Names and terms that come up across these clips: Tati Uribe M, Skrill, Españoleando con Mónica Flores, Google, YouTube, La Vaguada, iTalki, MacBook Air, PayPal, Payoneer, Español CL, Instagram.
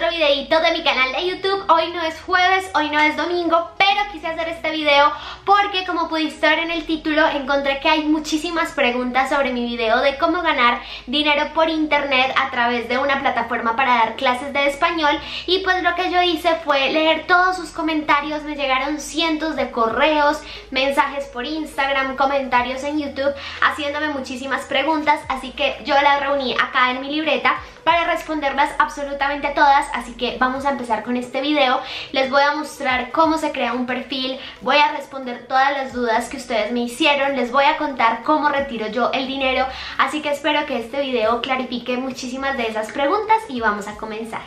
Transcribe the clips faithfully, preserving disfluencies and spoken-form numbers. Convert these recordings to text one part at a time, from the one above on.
otro videito de mi canal de YouTube. Hoy no es jueves, hoy no es domingo, pero quise hacer este video porque, como pudiste ver en el título, encontré que hay muchísimas preguntas sobre mi video de cómo ganar dinero por internet a través de una plataforma para dar clases de español. Y pues lo que yo hice fue leer todos sus comentarios. Me llegaron cientos de correos, mensajes por Instagram, comentarios en YouTube, haciéndome muchísimas preguntas, así que yo las reuní acá en mi libreta para responderlas absolutamente todas. Así que vamos a empezar con este video. Les voy a mostrar cómo se crea un perfil, voy a responder todas las dudas que ustedes me hicieron, les voy a contar cómo retiro yo el dinero, así que espero que este video clarifique muchísimas de esas preguntas y vamos a comenzar.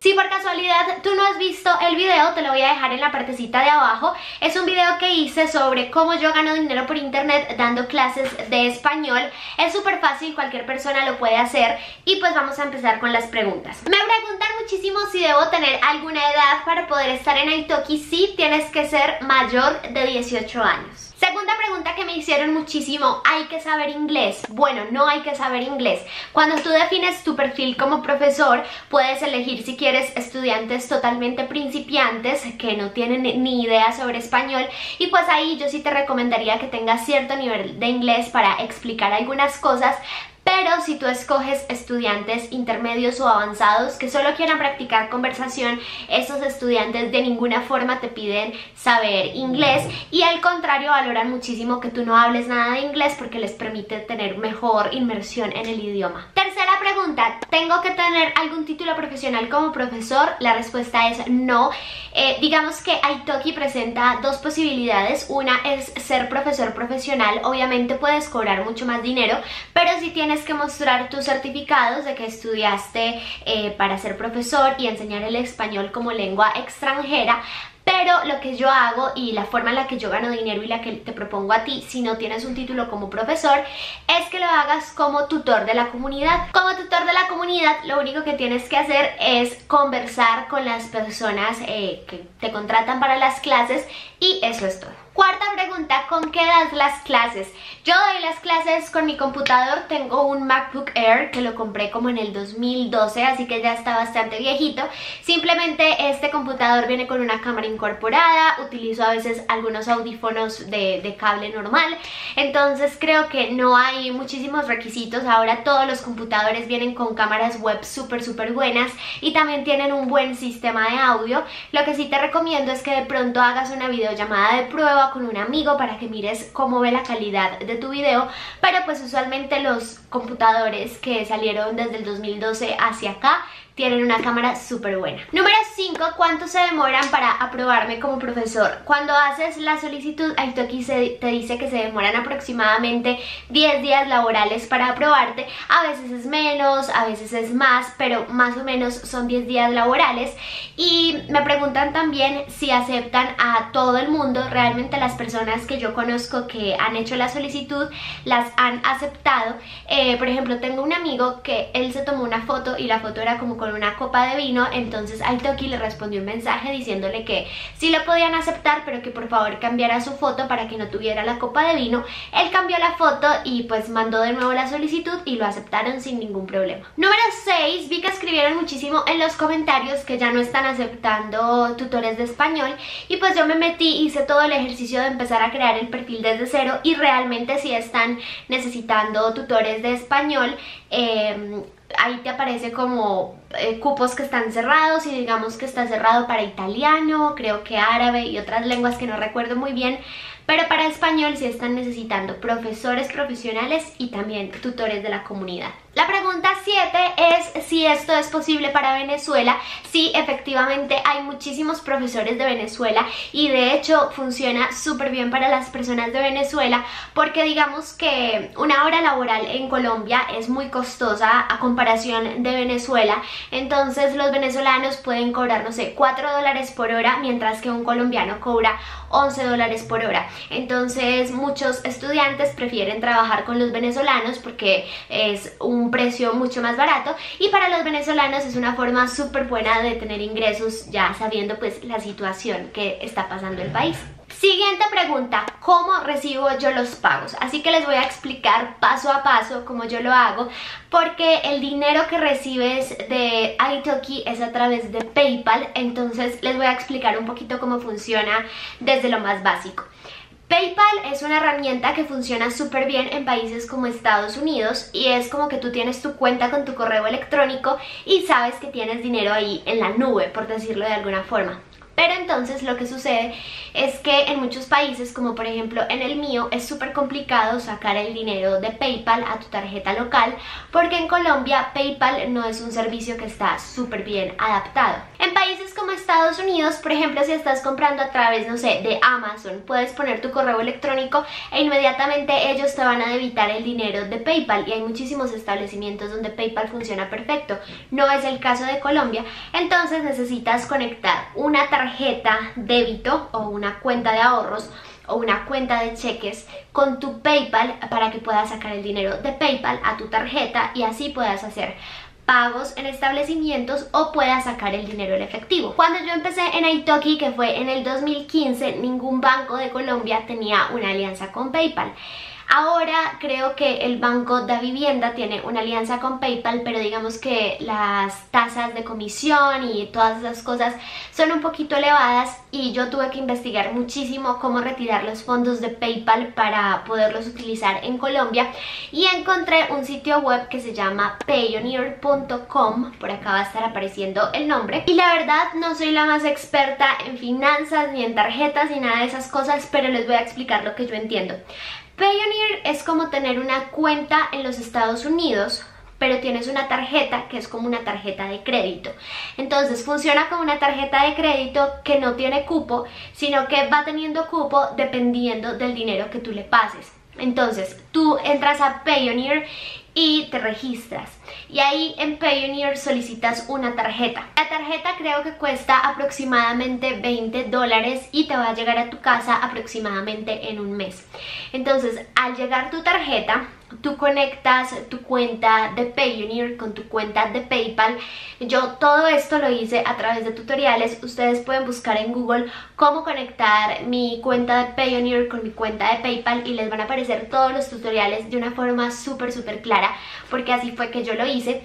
Si por casualidad tú no has visto el video, te lo voy a dejar en la partecita de abajo. Es un video que hice sobre cómo yo gano dinero por internet dando clases de español. Es súper fácil, cualquier persona lo puede hacer. Y pues vamos a empezar con las preguntas. Me preguntan muchísimo si debo tener alguna edad para poder estar en iTalki. Sí, tienes que ser mayor de dieciocho años. Segunda pregunta que me hicieron muchísimo: ¿hay que saber inglés? Bueno, no hay que saber inglés. Cuando tú defines tu perfil como profesor, puedes elegir si quieres estudiantes totalmente principiantes que no tienen ni idea sobre español, y pues ahí yo sí te recomendaría que tengas cierto nivel de inglés para explicar algunas cosas. Pero si tú escoges estudiantes intermedios o avanzados que solo quieran practicar conversación, esos estudiantes de ninguna forma te piden saber inglés, y al contrario valoran muchísimo que tú no hables nada de inglés porque les permite tener mejor inmersión en el idioma. Tercera pregunta: ¿tengo que tener algún título profesional como profesor? La respuesta es no. Eh, digamos que iTalki presenta dos posibilidades. Una es ser profesor profesional. Obviamente puedes cobrar mucho más dinero, pero si tienes que mostrar tus certificados de que estudiaste eh, para ser profesor y enseñar el español como lengua extranjera. Pero lo que yo hago y la forma en la que yo gano dinero y la que te propongo a ti, si no tienes un título como profesor, es que lo hagas como tutor de la comunidad. Como tutor de la comunidad, lo único que tienes que hacer es conversar con las personas eh, que te contratan para las clases, y eso es todo. Cuarta pregunta: ¿con qué das las clases? Yo doy las clases con mi computador. Tengo un MacBook Air que lo compré como en el dos mil doce, así que ya está bastante viejito. Simplemente este computador viene con una cámara incorporada, utilizo a veces algunos audífonos de, de cable normal, entonces creo que no hay muchísimos requisitos. Ahora todos los computadores vienen con cámaras web súper súper buenas y también tienen un buen sistema de audio. Lo que sí te recomiendo es que de pronto hagas una videollamada de prueba con un amigo para que mires cómo ve la calidad de tu video, pero pues usualmente los computadores que salieron desde el dos mil doce hacia acá tienen una cámara súper buena. Número cinco. ¿Cuánto se demoran para aprobarme como profesor? Cuando haces la solicitud, iTalki te dice que se demoran aproximadamente diez días laborales para aprobarte. A veces es menos, a veces es más, pero más o menos son diez días laborales. Y me preguntan también si aceptan a todo el mundo. Realmente las personas que yo conozco que han hecho la solicitud las han aceptado. Eh, por ejemplo, tengo un amigo que él se tomó una foto y la foto era como con una copa de vino, entonces iTalki le respondió un mensaje diciéndole que sí lo podían aceptar, pero que por favor cambiara su foto para que no tuviera la copa de vino. Él cambió la foto y pues mandó de nuevo la solicitud y lo aceptaron sin ningún problema. Número seis. Vi que escribieron muchísimo en los comentarios que ya no están aceptando tutores de español, y pues yo me metí, hice todo el ejercicio de empezar a crear el perfil desde cero, y realmente sí están necesitando tutores de español. eh, Ahí te aparece como eh, cupos que están cerrados, y digamos que está cerrado para italiano, creo que árabe y otras lenguas que no recuerdo muy bien. Pero para español sí están necesitando profesores profesionales y también tutores de la comunidad. La pregunta siete es si esto es posible para Venezuela. Sí, efectivamente hay muchísimos profesores de Venezuela, y de hecho funciona súper bien para las personas de Venezuela, porque digamos que una hora laboral en Colombia es muy costosa a comparación de Venezuela. Entonces los venezolanos pueden cobrar, no sé, cuatro dólares por hora, mientras que un colombiano cobra once dólares por hora. Entonces muchos estudiantes prefieren trabajar con los venezolanos porque es un precio mucho más barato, y para los venezolanos es una forma súper buena de tener ingresos, ya sabiendo pues la situación que está pasando el país. Siguiente pregunta, ¿cómo recibo yo los pagos? Así que les voy a explicar paso a paso cómo yo lo hago, porque el dinero que recibes de iTalki es a través de PayPal, entonces les voy a explicar un poquito cómo funciona desde lo más básico. PayPal es una herramienta que funciona súper bien en países como Estados Unidos y es como que tú tienes tu cuenta con tu correo electrónico y sabes que tienes dinero ahí en la nube, por decirlo de alguna forma. Pero entonces lo que sucede es que en muchos países, como por ejemplo en el mío, es súper complicado sacar el dinero de PayPal a tu tarjeta local, porque en Colombia PayPal no es un servicio que está súper bien adaptado. En países como Estados Unidos, por ejemplo, si estás comprando a través, no sé, de Amazon, puedes poner tu correo electrónico e inmediatamente ellos te van a debitar el dinero de PayPal, y hay muchísimos establecimientos donde PayPal funciona perfecto. No es el caso de Colombia, entonces necesitas conectar una tarjeta tarjeta débito o una cuenta de ahorros o una cuenta de cheques con tu PayPal para que puedas sacar el dinero de PayPal a tu tarjeta y así puedas hacer pagos en establecimientos o puedas sacar el dinero en efectivo. Cuando yo empecé en iTalki, que fue en el dos mil quince, ningún banco de Colombia tenía una alianza con PayPal. Ahora creo que el Banco de Vivienda tiene una alianza con PayPal, pero digamos que las tasas de comisión y todas esas cosas son un poquito elevadas y yo tuve que investigar muchísimo cómo retirar los fondos de PayPal para poderlos utilizar en Colombia, y encontré un sitio web que se llama payoneer punto com, por acá va a estar apareciendo el nombre, y la verdad no soy la más experta en finanzas ni en tarjetas ni nada de esas cosas, pero les voy a explicar lo que yo entiendo. Payoneer es como tener una cuenta en los Estados Unidos, pero tienes una tarjeta que es como una tarjeta de crédito. Entonces funciona como una tarjeta de crédito que no tiene cupo, sino que va teniendo cupo dependiendo del dinero que tú le pases. Entonces tú entras a Payoneer y te registras, y ahí en Payoneer solicitas una tarjeta. La tarjeta creo que cuesta aproximadamente veinte dólares y te va a llegar a tu casa aproximadamente en un mes. Entonces al llegar tu tarjeta, tú conectas tu cuenta de Payoneer con tu cuenta de PayPal. Yo todo esto lo hice a través de tutoriales. Ustedes pueden buscar en Google cómo conectar mi cuenta de Payoneer con mi cuenta de PayPal y les van a aparecer todos los tutoriales de una forma súper súper clara, porque así fue que yo lo hice.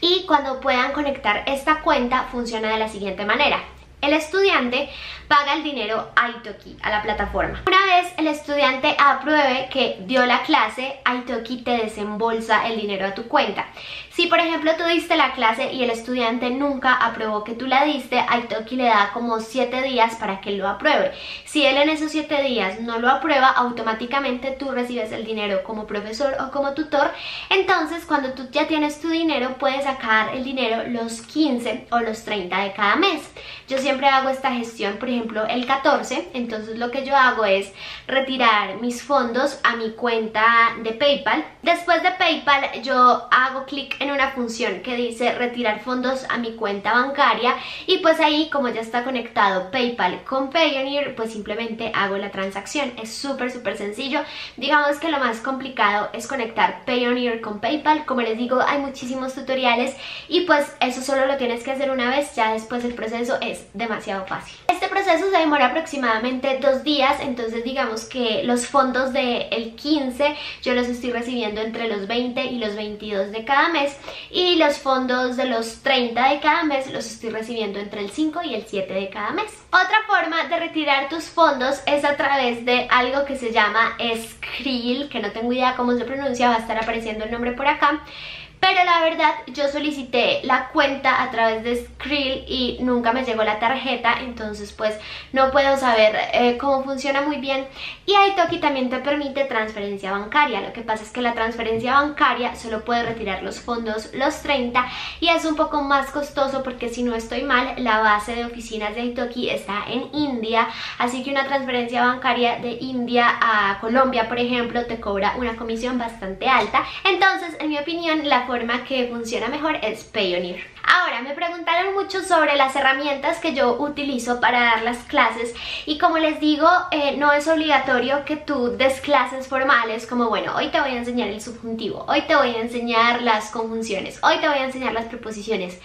Y cuando puedan conectar esta cuenta, funciona de la siguiente manera. El estudiante paga el dinero a iTalki, a la plataforma. Una vez el estudiante apruebe que dio la clase, iTalki te desembolsa el dinero a tu cuenta. Si por ejemplo tú diste la clase y el estudiante nunca aprobó que tú la diste, iTalki le da como siete días para que él lo apruebe. Si él en esos siete días no lo aprueba, automáticamente tú recibes el dinero como profesor o como tutor. Entonces cuando tú ya tienes tu dinero, puedes sacar el dinero los quince o los treinta de cada mes. Yo siempre hago esta gestión, por ejemplo el catorce, entonces lo que yo hago es retirar mis fondos a mi cuenta de PayPal. Después de PayPal yo hago clic en una función que dice retirar fondos a mi cuenta bancaria, y pues ahí, como ya está conectado PayPal con Payoneer, pues simplemente hago la transacción. Es súper súper sencillo. Digamos que lo más complicado es conectar Payoneer con PayPal. Como les digo, hay muchísimos tutoriales y pues eso solo lo tienes que hacer una vez. Ya después el proceso es demasiado fácil. Este proceso se demora aproximadamente dos días, entonces digamos que los fondos del quince yo los estoy recibiendo entre los veinte y los veintidós de cada mes, y los fondos de los treinta de cada mes los estoy recibiendo entre el cinco y el siete de cada mes. Otra forma de retirar tus fondos es a través de algo que se llama Skrill, que no tengo idea cómo se pronuncia, va a estar apareciendo el nombre por acá. Pero la verdad, yo solicité la cuenta a través de Skrill y nunca me llegó la tarjeta, entonces pues no puedo saber eh, cómo funciona muy bien. Y iTalki también te permite transferencia bancaria. Lo que pasa es que la transferencia bancaria solo puede retirar los fondos los treinta y es un poco más costoso, porque si no estoy mal, la base de oficinas de iTalki está en India, así que una transferencia bancaria de India a Colombia, por ejemplo, te cobra una comisión bastante alta. Entonces, en mi opinión, la forma que funciona mejor es Payoneer. Ahora, me preguntaron mucho sobre las herramientas que yo utilizo para dar las clases, y como les digo, eh, no es obligatorio que tú des clases formales como, bueno, hoy te voy a enseñar el subjuntivo, hoy te voy a enseñar las conjunciones, hoy te voy a enseñar las preposiciones.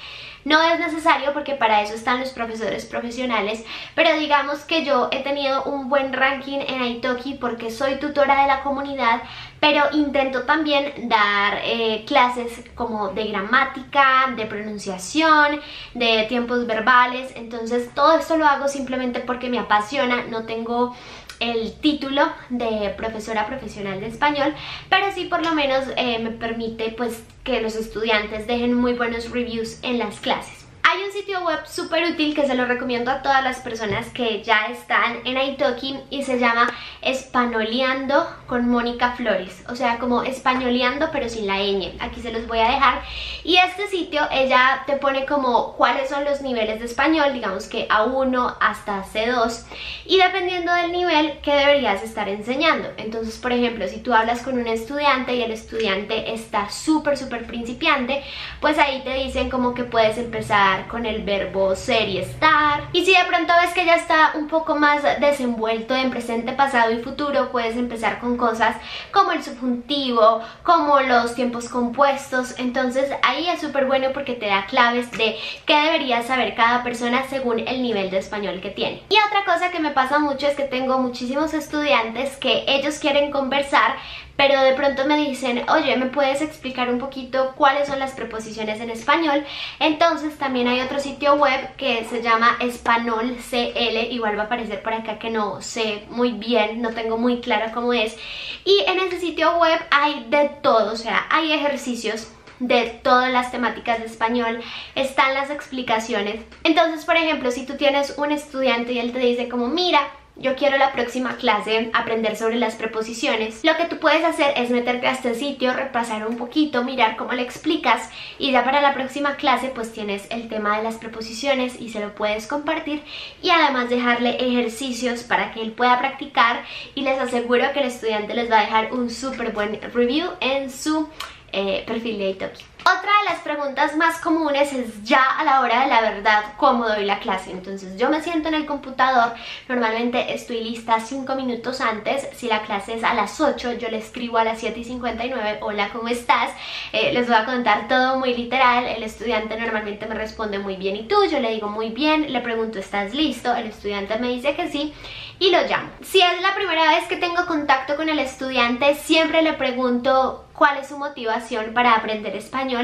No es necesario porque para eso están los profesores profesionales, pero digamos que yo he tenido un buen ranking en iTalki porque soy tutora de la comunidad, pero intento también dar eh, clases como de gramática, de pronunciación, de tiempos verbales. Entonces todo esto lo hago simplemente porque me apasiona. No tengo el título de profesora profesional de español, pero sí por lo menos eh, me permite pues que los estudiantes dejen muy buenos reviews en las clases. Hay un sitio web súper útil que se lo recomiendo a todas las personas que ya están en iTalki y se llama Españoleando con Mónica Flores, o sea como españoleando pero sin la ñ, aquí se los voy a dejar. Y este sitio ella te pone como cuáles son los niveles de español, digamos que A uno hasta C dos, y dependiendo del nivel que deberías estar enseñando. Entonces por ejemplo si tú hablas con un estudiante y el estudiante está súper súper principiante, pues ahí te dicen como que puedes empezar con el verbo ser y estar. Y si de pronto ves que ya está un poco más desenvuelto en presente, pasado y futuro, puedes empezar con cosas como el subjuntivo, como los tiempos compuestos. Entonces ahí es súper bueno porque te da claves de qué debería saber cada persona según el nivel de español que tiene. Y otra cosa que me pasa mucho es que tengo muchísimos estudiantes que ellos quieren conversar, pero de pronto me dicen, oye, ¿me puedes explicar un poquito cuáles son las preposiciones en español? Entonces también hay otro sitio web que se llama Español C L, igual va a aparecer por acá, que no sé muy bien, no tengo muy claro cómo es. Y en ese sitio web hay de todo, o sea, hay ejercicios de todas las temáticas de español, están las explicaciones. Entonces, por ejemplo, si tú tienes un estudiante y él te dice como, mira, yo quiero la próxima clase aprender sobre las preposiciones, lo que tú puedes hacer es meterte a este sitio, repasar un poquito, mirar cómo le explicas, y ya para la próxima clase pues tienes el tema de las preposiciones y se lo puedes compartir, y además dejarle ejercicios para que él pueda practicar, y les aseguro que el estudiante les va a dejar un súper buen review en su eh, perfil de iTalki. Otra de las preguntas más comunes es ya a la hora de la verdad cómo doy la clase. Entonces yo me siento en el computador, normalmente estoy lista cinco minutos antes, si la clase es a las ocho yo le escribo a las siete y cincuenta y nueve, hola, ¿cómo estás? Eh, les voy a contar todo muy literal, el estudiante normalmente me responde muy bien, ¿y tú? Yo le digo muy bien, le pregunto ¿estás listo? El estudiante me dice que sí y lo llamo. Si es la primera vez que tengo contacto con el estudiante, siempre le pregunto cuál es su motivación para aprender español.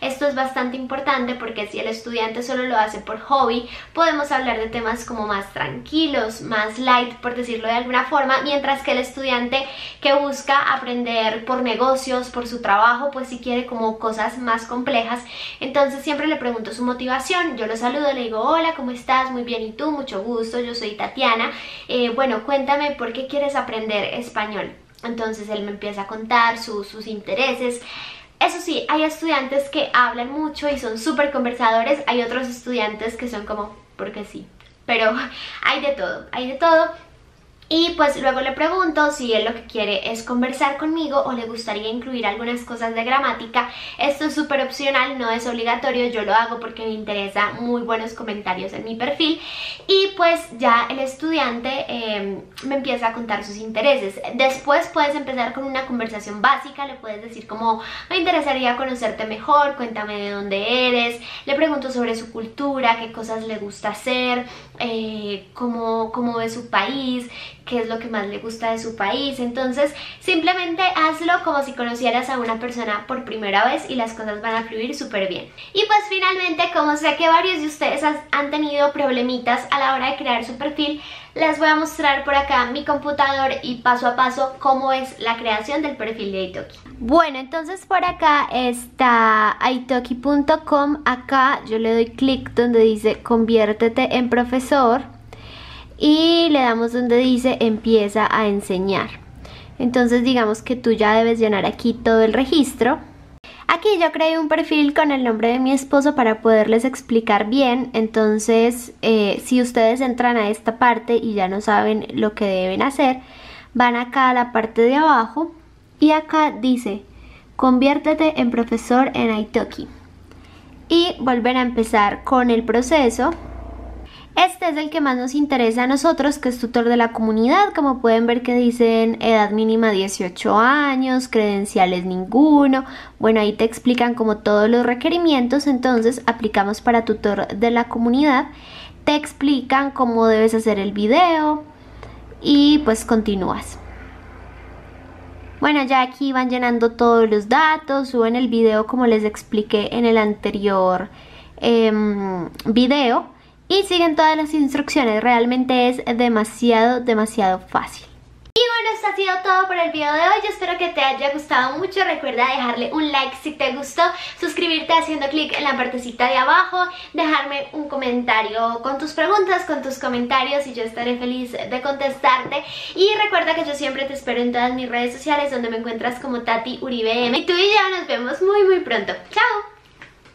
Esto es bastante importante porque si el estudiante solo lo hace por hobby, podemos hablar de temas como más tranquilos, más light, por decirlo de alguna forma, mientras que el estudiante que busca aprender por negocios, por su trabajo, pues sí quiere como cosas más complejas. Entonces siempre le pregunto su motivación, yo lo saludo, le digo hola, ¿cómo estás? Muy bien, ¿y tú? Mucho gusto, yo soy Tatiana, eh, bueno, cuéntame por qué quieres aprender español. Entonces él me empieza a contar su, sus intereses. Eso sí, hay estudiantes que hablan mucho y son súper conversadores, hay otros estudiantes que son como, porque sí, pero hay de todo, hay de todo. Y pues luego le pregunto si él lo que quiere es conversar conmigo o le gustaría incluir algunas cosas de gramática. Esto es súper opcional, no es obligatorio, yo lo hago porque me interesa muy buenos comentarios en mi perfil. Y pues ya el estudiante eh, me empieza a contar sus intereses. Después puedes empezar con una conversación básica, le puedes decir como me interesaría conocerte mejor, cuéntame de dónde eres. Le pregunto sobre su cultura, qué cosas le gusta hacer, eh, cómo, cómo ve su país, qué es lo que más le gusta de su país. Entonces simplemente hazlo como si conocieras a una persona por primera vez y las cosas van a fluir súper bien. Y pues finalmente, como sé que varios de ustedes han tenido problemitas a la hora de crear su perfil, les voy a mostrar por acá mi computador y paso a paso cómo es la creación del perfil de iTalki. Bueno, entonces por acá está italki punto com, acá yo le doy clic donde dice conviértete en profesor y le damos donde dice empieza a enseñar. Entonces digamos que tú ya debes llenar aquí todo el registro. Aquí yo creé un perfil con el nombre de mi esposo para poderles explicar bien. Entonces eh, si ustedes entran a esta parte y ya no saben lo que deben hacer, van acá a la parte de abajo y acá dice conviértete en profesor en iTalki y vuelven a empezar con el proceso. Este es el que más nos interesa a nosotros, que es tutor de la comunidad. Como pueden ver que dicen edad mínima dieciocho años, credenciales ninguno. Bueno, ahí te explican como todos los requerimientos. Entonces aplicamos para tutor de la comunidad. Te explican cómo debes hacer el video y pues continúas. Bueno, ya aquí van llenando todos los datos, suben el video como les expliqué en el anterior eh, video y siguen todas las instrucciones. Realmente es demasiado, demasiado fácil. Y bueno, esto ha sido todo por el video de hoy. Yo espero que te haya gustado mucho. Recuerda dejarle un like si te gustó, suscribirte haciendo clic en la partecita de abajo, dejarme un comentario con tus preguntas, con tus comentarios, y yo estaré feliz de contestarte. Y recuerda que yo siempre te espero en todas mis redes sociales, donde me encuentras como Tati Uribe M. Y tú y yo nos vemos muy muy pronto. ¡Chao!